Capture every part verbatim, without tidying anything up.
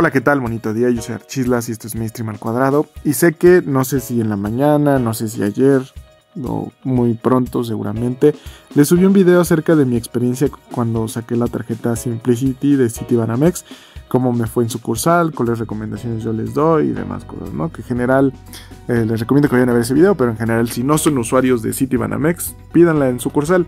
Hola, ¿qué tal? Bonito día, yo soy Archislas y esto es mi stream al cuadrado. Y sé que, no sé si en la mañana, no sé si ayer, o muy pronto seguramente, les subí un video acerca de mi experiencia cuando saqué la tarjeta Simplicity de Citibanamex, cómo me fue en sucursal, cuáles recomendaciones yo les doy y demás cosas, ¿no? Que en general, eh, les recomiendo que vayan a ver ese video, pero en general, si no son usuarios de Citibanamex, pídanla en sucursal.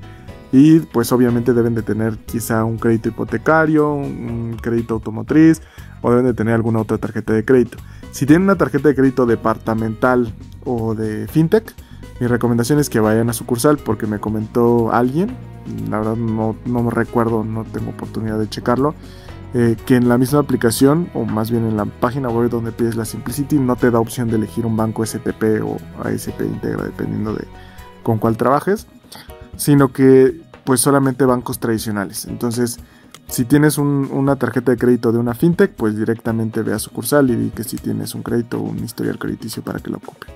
Y pues obviamente deben de tener quizá un crédito hipotecario, un crédito automotriz o deben de tener alguna otra tarjeta de crédito. Si tienen una tarjeta de crédito departamental o de fintech, mi recomendación es que vayan a sucursal porque me comentó alguien, la verdad no, no me recuerdo, no tengo oportunidad de checarlo, eh, que en la misma aplicación o más bien en la página web donde pides la Simplicity no te da opción de elegir un banco S T P o A S P Integra dependiendo de con cuál trabajes, sino que pues solamente bancos tradicionales. Entonces, si tienes un, una tarjeta de crédito de una fintech, pues directamente ve a sucursal y di que si tienes un crédito o un historial crediticio para que lo ocupe.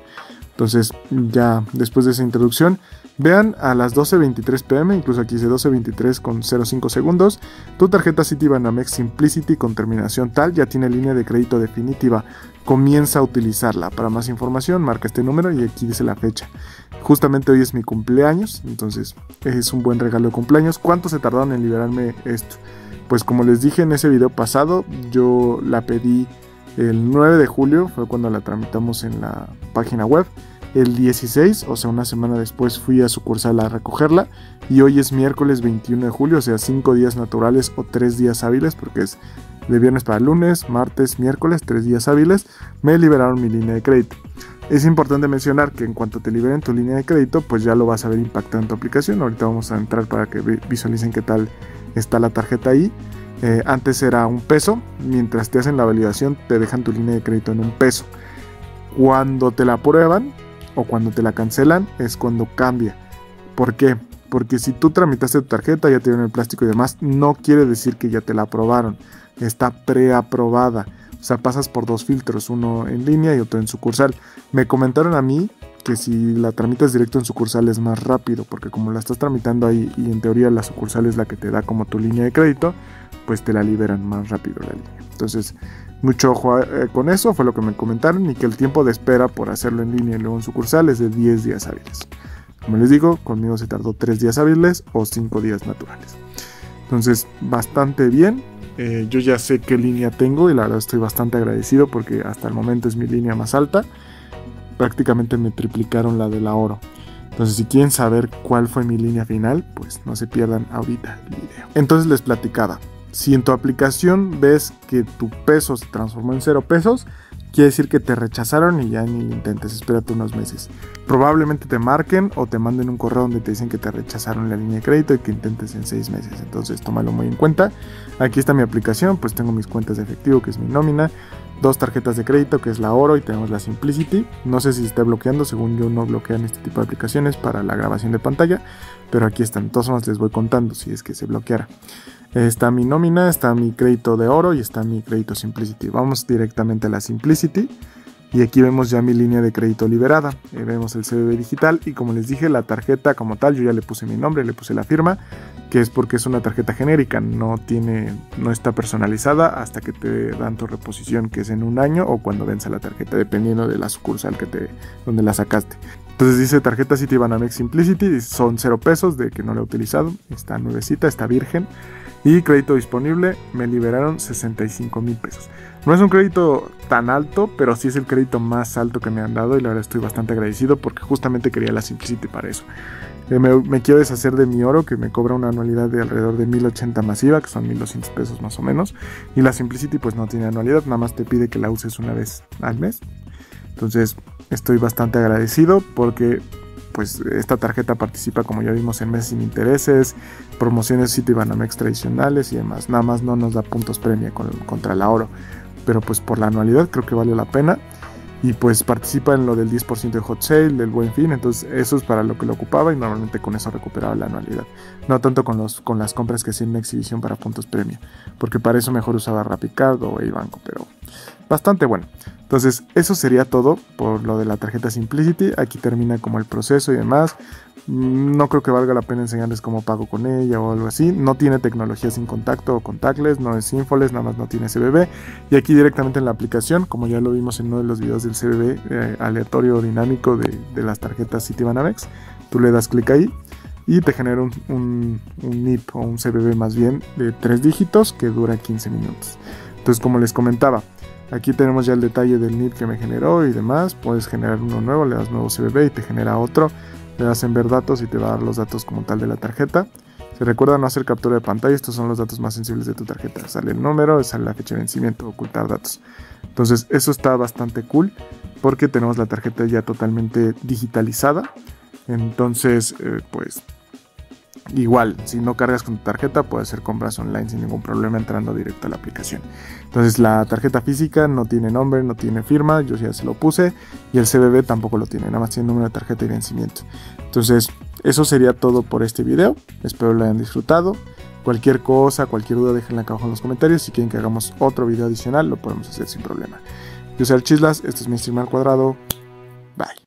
Entonces, ya después de esa introducción, vean a las doce veintitrés pm, incluso aquí dice doce veintitrés con cero cinco segundos, tu tarjeta Citibanamex Simplicity con terminación tal ya tiene línea de crédito definitiva. Comienza a utilizarla. Para más información, marca este número y aquí dice la fecha. Justamente hoy es mi cumpleaños, entonces es un buen regalo de cumpleaños. ¿Cuánto se tardaron en liberarme esto? Pues como les dije en ese video pasado, yo la pedí el nueve de julio, fue cuando la tramitamos en la página web. El dieciséis, o sea una semana después, fui a sucursal a recogerla y hoy es miércoles veintiuno de julio, o sea cinco días naturales o tres días hábiles porque es de viernes para lunes, martes, miércoles, tres días hábiles, me liberaron mi línea de crédito. Es importante mencionar que en cuanto te liberen tu línea de crédito, pues ya lo vas a ver impactado en tu aplicación. Ahorita vamos a entrar para que visualicen qué tal está la tarjeta ahí. Eh, antes era un peso, mientras te hacen la validación te dejan tu línea de crédito en un peso. Cuando te la aprueban o cuando te la cancelan es cuando cambia. ¿Por qué? Porque si tú tramitaste tu tarjeta, ya te dieron el plástico y demás, no quiere decir que ya te la aprobaron. Está preaprobada. O sea, pasas por dos filtros, uno en línea y otro en sucursal. Me comentaron a mí que si la tramitas directo en sucursal es más rápido, porque como la estás tramitando ahí y en teoría la sucursal es la que te da como tu línea de crédito, pues te la liberan más rápido la línea. Entonces, mucho ojo con eso, fue lo que me comentaron, y que el tiempo de espera por hacerlo en línea y luego en sucursal es de diez días hábiles. Como les digo, conmigo se tardó tres días hábiles o cinco días naturales. Entonces, bastante bien. Eh, yo ya sé qué línea tengo y la verdad estoy bastante agradecido porque hasta el momento es mi línea más alta. Prácticamente me triplicaron la de la oro. Entonces, si quieren saber cuál fue mi línea final, pues no se pierdan ahorita el video. Entonces les platicaba, si en tu aplicación ves que tu peso se transformó en cero pesos, quiere decir que te rechazaron y ya ni lo intentes, espérate unos meses. Probablemente te marquen o te manden un correo donde te dicen que te rechazaron la línea de crédito y que intentes en seis meses. Entonces tómalo muy en cuenta. Aquí está mi aplicación, pues tengo mis cuentas de efectivo, que es mi nómina, dos tarjetas de crédito, que es la oro, y tenemos la Simplicity. No sé si se está bloqueando, según yo no bloquean este tipo de aplicaciones para la grabación de pantalla, pero aquí están, todas más les voy contando si es que se bloqueara. Está mi nómina, está mi crédito de oro y está mi crédito Simplicity. Vamos directamente a la Simplicity y aquí vemos ya mi línea de crédito liberada. Eh, vemos el C V V digital y como les dije, la tarjeta como tal, yo ya le puse mi nombre, le puse la firma, que es porque es una tarjeta genérica, no tiene, no está personalizada hasta que te dan tu reposición, que es en un año o cuando vence la tarjeta, dependiendo de la sucursal que te, donde la sacaste. Entonces dice tarjeta Citibanamex Simplicity, son cero pesos de que no la he utilizado, está nuevecita, está virgen. Y crédito disponible, me liberaron sesenta y cinco mil pesos. No es un crédito tan alto, pero sí es el crédito más alto que me han dado y la verdad estoy bastante agradecido porque justamente quería la Simplicity para eso. Eh, me, me quiero deshacer de mi oro que me cobra una anualidad de alrededor de mil ochenta más I V A, que son mil doscientos pesos más o menos. Y la Simplicity pues no tiene anualidad, nada más te pide que la uses una vez al mes. Entonces estoy bastante agradecido porque pues esta tarjeta participa, como ya vimos, en meses sin intereses, promociones Citibanamex tradicionales y demás. Nada más no nos da puntos premia con, contra la oro, pero pues por la anualidad creo que vale la pena. Y pues participa en lo del diez por ciento de hot sale, del buen fin, entonces eso es para lo que lo ocupaba y normalmente con eso recuperaba la anualidad. No tanto con, los, con las compras que hacían en exhibición para puntos premio, porque para eso mejor usaba RapiCard o iBanco, pero bastante bueno. Entonces eso sería todo por lo de la tarjeta Simplicity. Aquí termina como el proceso y demás. No creo que valga la pena enseñarles cómo pago con ella o algo así. No tiene tecnología sin contacto o contactless, no es Infoless, nada más no tiene C V V. Y aquí directamente en la aplicación, como ya lo vimos en uno de los videos del C V V eh, aleatorio dinámico de, de las tarjetas Citibanamex, tú le das clic ahí y te genera un, un, un N I P o un C V V más bien de tres dígitos que dura quince minutos. Entonces, como les comentaba, aquí tenemos ya el detalle del N I P que me generó y demás. Puedes generar uno nuevo, le das nuevo C V V y te genera otro. Le das en ver datos y te va a dar los datos como tal de la tarjeta. Se recuerda no hacer captura de pantalla, estos son los datos más sensibles de tu tarjeta. Sale el número, sale la fecha de vencimiento, ocultar datos. Entonces eso está bastante cool porque tenemos la tarjeta ya totalmente digitalizada. Entonces eh, pues igual, si no cargas con tu tarjeta puedes hacer compras online sin ningún problema entrando directo a la aplicación. Entonces la tarjeta física no tiene nombre, no tiene firma, yo ya se lo puse, y el C V V tampoco lo tiene, nada más tiene número de tarjeta y vencimiento. Entonces eso sería todo por este video, espero lo hayan disfrutado. Cualquier cosa, cualquier duda déjenla acá abajo en los comentarios, si quieren que hagamos otro video adicional lo podemos hacer sin problema. Yo soy Archislas, esto es mi stream al cuadrado, bye.